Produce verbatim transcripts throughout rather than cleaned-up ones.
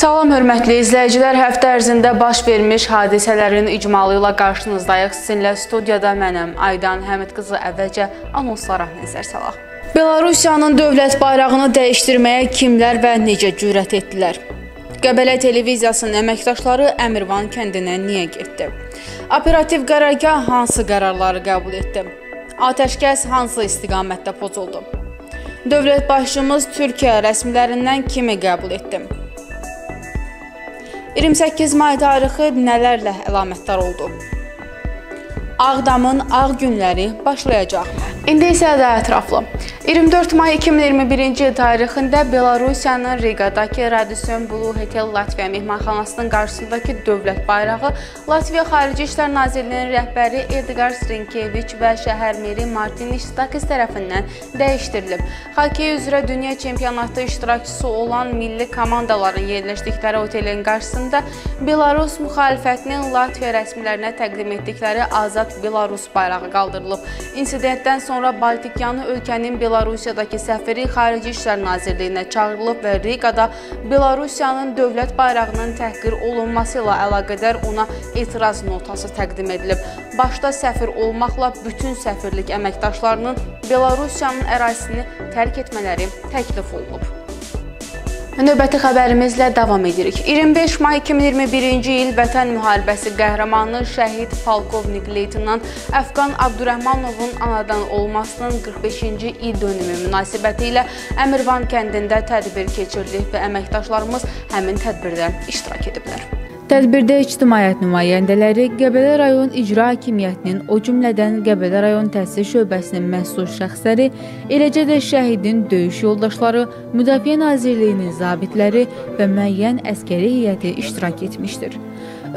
Salam hörmətli izləyicilər, həftə ərzində baş vermiş hadisələrin icmalı ilə qarşınızdayıq. Sizinlə studiyada mənəm Aydan Həmidqızı. Əvvəlcə anonslara nəzər salaq. Belarusiyanın dövlət bayrağını dəyişdirməyə kimlər və necə cürət etdilər? Qəbələ televiziyasının əməkdaşları Əmirvan kəndinə niyə getdi? Operativ qərargah hansı qərarları qəbul etdi? Atəşkəs hansı istiqamətdə pozuldu? Dövlət başçımız Türkiyə rəsmilərindən kimi qəbul etdi? iyirmi səkkiz may tarixi nələrlə əlamətdar oldu? Ağdamın ağ günləri başlayacaq. İndi isə daha ətraflı. iyirmi dörd may iki min iyirmi birinci tarixində Belarusiyanın Riqadakı Radisson Blu Hotel Latviya mehmanxanasının qarşısındakı dövlət bayrağı Latviya Xarici İşlər Nazirliyinin rəhbəri Edgar Stinkevic və şəhər meri Martin Staks tərəfindən dəyişdirilib. Xokkey üzrə dünya çempionatı iştirakçısı olan milli komandaların yerləşdikləri otelin qarşısında Belarus müxalifətinin Latviya rəsmilərinə təqdim etdikləri Azad Belarus bayrağı qaldırılıb. İnsidentdən sonra Baltikyanı ölkənin Belarusiyadakı səfiri Xarici İşlər Nazirliyinə çağırılıb və Riqada Belarusiyanın dövlət bayrağının təhqir olunması ilə əlaqədar ona etiraz notası təqdim edilib. Başda səfir olmaqla bütün səfirlik əməkdaşlarının Belarusiyanın ərazisini tərk etmələri təklif olunub. Növbəti xəbərimizlə davam edirik. iyirmi beş may iki min iyirmi birinci il Vətən müharibəsi qəhrəmanı şəhid polkovnik leytenant Əfqan Abdurrahmanovun anadan olmasının qırx beşinci il dönümü münasibəti ilə Əmirvan kəndində tədbir keçirilib və əməkdaşlarımız həmin tədbirdə iştirak ediblər. Tədbirdə ictimaiyyət nümayəndələri, Qəbələ rayon icra hakimiyyətinin, o cümlədən Qəbələ rayon təhsil şöbəsinin məsul şəxsləri, eləcə də şəhidin döyüş yoldaşları, Müdafiə Nazirliyinin zabitləri və müəyyən əskəri heyəti iştirak etmişdir.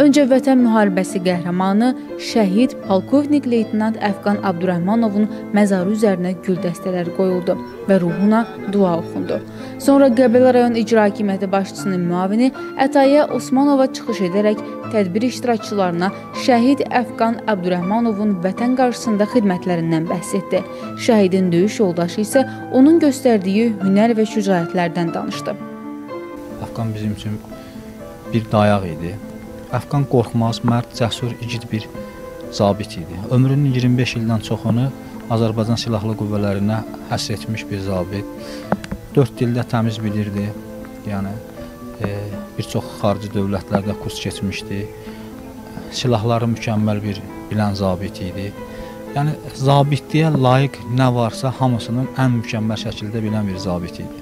Öncə Vətən müharibəsi qəhrəmanı şəhid polkovnik leytenant Əfqan Abdurrahmanovun məzarı üzərinə gül dəstələri qoyuldu və ruhuna dua oxundu. Sonra Qəbələ rayon icra hakimiyyəti başçısının müavini Ətaya Osmanova çıxış edərək tədbir iştirakçılarına şəhid Əfqan Abdurrahmanovun vətən qarşısında xidmətlərindən bəhs etdi. Şəhidin döyüş yoldaşı isə onun göstərdiyi hünər və şücaətlərdən danışdı. Əfqan bizim üçün bir dayaq idi. Əfqan qorxmaz, mərd, cəsur, igid bir zabit idi. Ömrünün iyirmi beş ildən çoxunu Azərbaycan Silahlı Qüvvələrinə həsr etmiş bir zabit. Dörd dildə təmiz bilirdi, yəni bir çox xarici dövlətlərdə kurs keçmişdi, silahları mükəmməl bir bilən zabit idi. Yəni, zabitliyə layiq nə varsa hamısının ən mükəmməl şəkildə bilən bir zabit idi.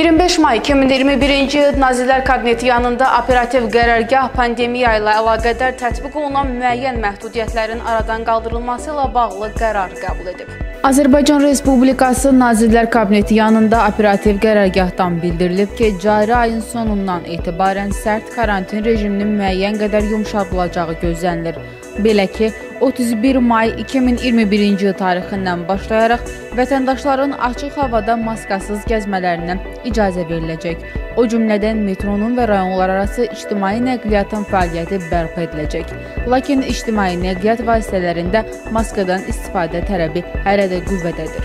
iyirmi beş may iki min iyirmi birinci il Nazirlər Kabineti yanında operativ qərargah pandemiya ilə əlaqədar tətbiq olunan müəyyən məhdudiyyətlərin aradan qaldırılması ilə bağlı qərar qəbul edib. Azərbaycan Respublikası Nazirlər Kabineti yanında operativ qərargahdan bildirilib ki, cari ayın sonundan etibarən sərt karantin rejiminin müəyyən qədər yumşadılacağı gözlənilir. Belə ki, otuz bir may iki min iyirmi birinci tarixindən başlayaraq vətəndaşların açıq havada maskasız gəzmələrinə icazə veriləcək. O cümlədən metronun və rayonlar arası ictimai nəqliyyatın fəaliyyəti bərpa ediləcək. Lakin ictimai nəqliyyat vasitələrində maskadan istifadə tələbi hələ də qüvvədədir.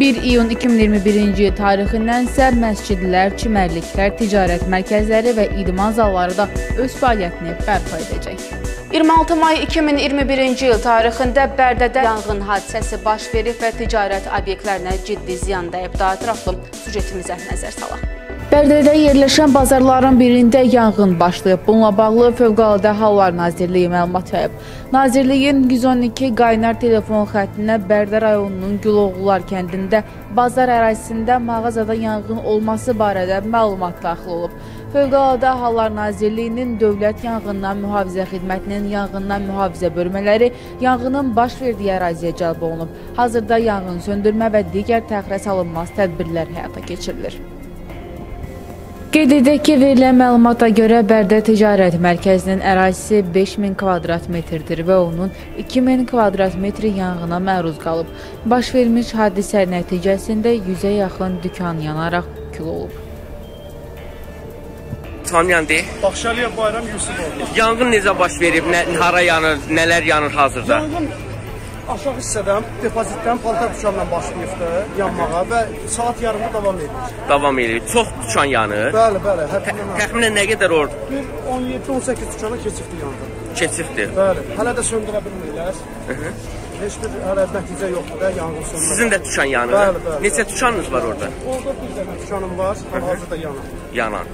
bir iyun iki min iyirmi birinci tarixindən isə məscidlər, çimərliklər, ticarət mərkəzləri və idman zalları da öz fəaliyyətini bərpa edəcək. iyirmi altı may iki min iyirmi birinci il tarixində Bərdədə yanğın hadisəsi baş verib və ticarət obyektlərinə ciddi ziyan dəyib. Daha ətraflı süjetimizə nəzər salaq. Bərdədə yerləşən bazarların birində yanğın başlayıb. Bununla bağlı Fövqəladə Hallar Nazirliyi məlumat verib. Nazirliyin yüz on iki qaynar telefon xəttinə Bərdə rayonunun Güloğullar kəndində bazar ərazisində mağazada yanğın olması barədə məlumat daxil olub. Fövqəladə Hallar Nazirliyinin Dövlət Yanğından Mühafizə Xidmətinin yanğından mühafizə bölmələri yanğının baş verdiyi əraziyə cəlb olunub. Hazırda yanğın söndürmə və digər təxirə salınmaz tədbirlər həyata keçirilir. Qeyd edək ki, verilən məlumata görə Bərdə Ticarət Mərkəzinin ərazisi beş min kvadrat metrdir və onun iki min kvadrat metri yanğına məruz qalıb. Baş vermiş hadisə nəticəsində yüzə yaxın dükan yanaraq kül olub. Tanıyandı. Baxşəliyə bayram Yusuf oldu. Yanğın necə baş verib, nə, hara yanır, nələr yanır hazırda? Yanğın aşağı hissədən, depozitdən paltar dükanla başlayıbdı yanmağa və saat yarımda davam edir. Davam edir. Çox dükan yanır. Bəli, bəli. Təxminən nə qədər orada? on yeddi on səkkiz dükana keçibdi yandı. Keçibdi. Bəli. Hələ də söndürə bilmirlər. Heç bir hələ nəticə yoxdur da yanğın söndürə. Sizin də dükan yanır. Bəli, bəli. Neçə dükanınız var orada? Orada bir dənə dükanım var, hazırda yanan. Yanan.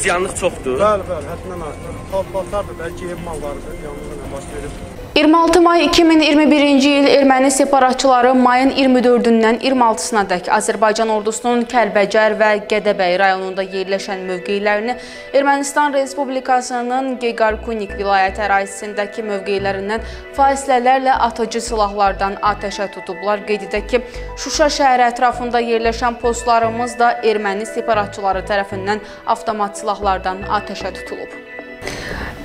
Ziyanlıq çoxdur. Bəli, bəli, həddindən artıq. Paltardır, bəlkə ev mallarıdır, yanğınla baş verib. iyirmi altı may iki min iyirmi birinci il erməni separatçıları mayın iyirmi dördündən iyirmi altısına dək Azərbaycan ordusunun Kəlbəcər və Qədəbəy rayonunda yerləşən mövqeylərini Ermənistan Respublikasının Geqarkunik vilayət ərazisindəki mövqeylərindən fasilələrlə atıcı silahlardan atəşə tutublar. Qeyd edək ki, Şuşa şəhəri ətrafında yerləşən postlarımız da erməni separatçıları tərəfindən avtomat silahlardan atəşə tutulub.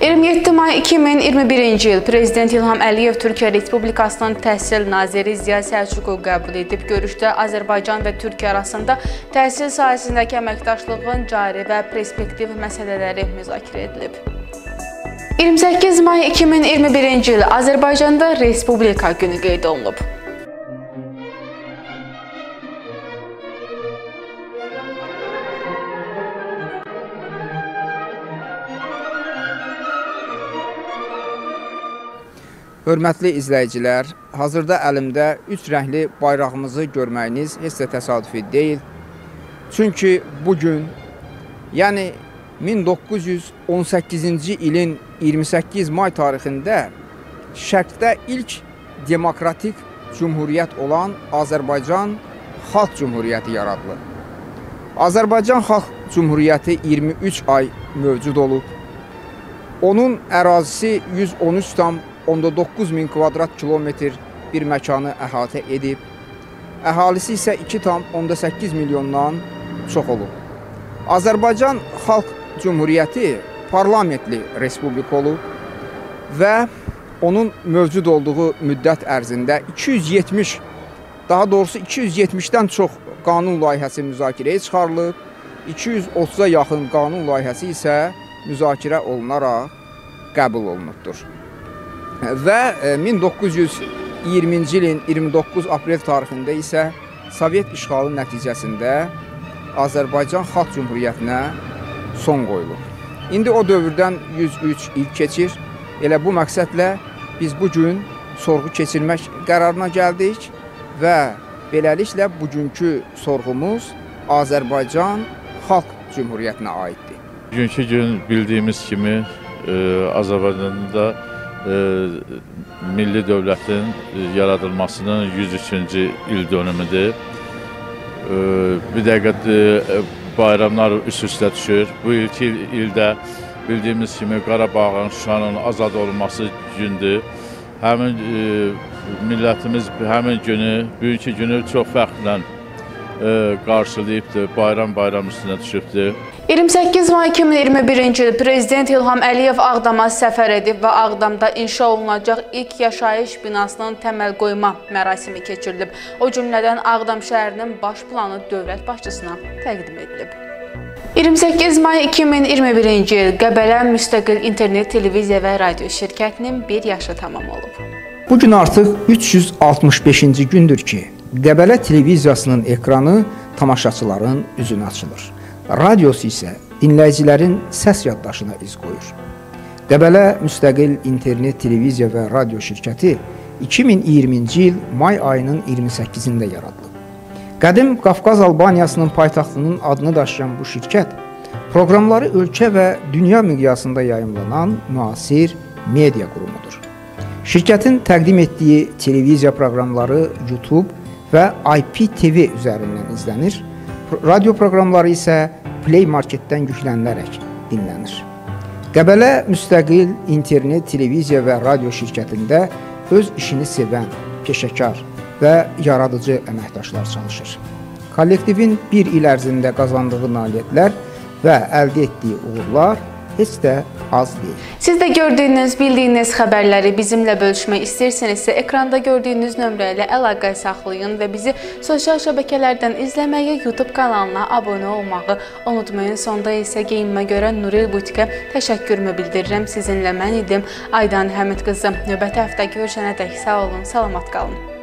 iyirmi yeddi may iki min iyirmi birinci il Prezident İlham Əliyev Türkiyə Respublikasının Təhsil Naziri Ziya Səlçuko qəbul edib. Görüşdə Azərbaycan və Türkiyə arasında təhsil sahəsindəki əməkdaşlığın cari və perspektiv məsələləri müzakirə edilib. iyirmi səkkiz may iki min iyirmi birinci il Azərbaycanda Respublika günü qeyd olunub. Hörmətli izləyicilər, hazırda əlimdə üç rəngli bayrağımızı görməyiniz heç də təsadüfi deyil. Çünki bugün, yəni min doqquz yüz on səkkizinci ilin iyirmi səkkiz may tarixində şərqdə ilk demokratik cümhuriyyət olan Azərbaycan Xalq Cümhuriyyəti yaradılıb. Azərbaycan Xalq Cümhuriyyəti iyirmi üç ay mövcud olub. Onun ərazisi yüz on üç tam onda doqquz min kvadrat kilometr bir məkanı əhatə edib, əhalisi isə iki tam onda səkkiz milyondan çox olub. Azərbaycan Xalq Cümhuriyyəti parlamentli respublika olub və onun mövcud olduğu müddət ərzində iki yüz yetmiş, daha doğrusu iki yüz yetmişdən çox qanun layihəsi müzakirəyə çıxarılıb, iki yüz otuza yaxın qanun layihəsi isə müzakirə olunaraq qəbul olunubdur. Və min doqquz yüz iyirminci ilin iyirmi doqquz aprel tarixində isə Sovet işğalı nəticəsində Azərbaycan Xalq Cümhuriyyətinə son qoyulub. İndi o dövrdən yüz üç il keçir. Elə bu məqsədlə biz bugün sorğu keçirmək qərarına gəldik və beləliklə bugünkü sorğumuz Azərbaycan Xalq Cümhuriyyətinə aiddir. Bugünkü gün bildiyimiz kimi Azərbaycanda Milli dövlətin yaradılmasının yüz üçüncü il dönümüdür. Bir dəqiqə bayramlar üst-üstə düşür. Bu ilki ildə bildiyimiz kimi Qarabağın, Şuşanın azad olunması gündür. Həmin millətimiz həmin günü, bugünkü günü çox fərqlə qarşılayıbdır, bayram-bayram üstünə düşübdür. iyirmi səkkiz may iki min iyirmi birinci il Prezident İlham Əliyev Ağdama səfər edib və Ağdamda inşa olunacaq ilk yaşayış binasının təməl qoyma mərasimi keçirilib. O cümlədən Ağdam şəhərinin baş planı dövlət başçısına təqdim edilib. iyirmi səkkiz may iki min iyirmi birinci il Qəbələ Müstəqil İnternet Televiziya və Radio şirkətinin bir yaşı tamam olub. Bugün artıq üç yüz altmış beşinci gündür ki, Qəbələ televiziyasının ekranı tamaşaçıların üzünə açılır. Radiosu isə dinləyicilərin səs yaddaşına iz qoyur. Qəbələ Müstəqil İnternet Televiziya və Radio şirkəti iki min iyirminci il may ayının iyirmi səkkizində yaradılıb. Qədim Qafqaz Albaniyasının paytaxtının adını daşıyan bu şirkət proqramları ölkə və dünya miqyasında yayımlanan müasir media qurumudur. Şirkətin təqdim etdiyi televiziya proqramları YouTube və I P T V üzərindən izlənir. Radio proqramları isə Play Marketdən yüklənilərək dinlənir. Qəbələ Müstəqil İnternet Televiziya və Radio şirkətində öz işini sevən, peşəkar və yaradıcı əməkdaşlar çalışır. Kollektivin bir il ərzində qazandığı nailiyyətlər və əldə etdiyi uğurlar heç də az deyil. Siz də gördüyünüz, bildiyiniz xəbərləri bizimlə bölüşmək istəyirsinizsə, ekranda gördüyünüz nömrə ilə əlaqə saxlayın və bizi sosial şəbəkələrdən izləməyi, YouTube kanalına abunə olmağı unutmayın. Sonda isə geyinmə görə Nuri Butikə təşəkkürümü bildirirəm. Sizinlə mən idim Aydan Həmidqızı. Növbəti həftə görüşənə dək sağ olun, salamat qalın.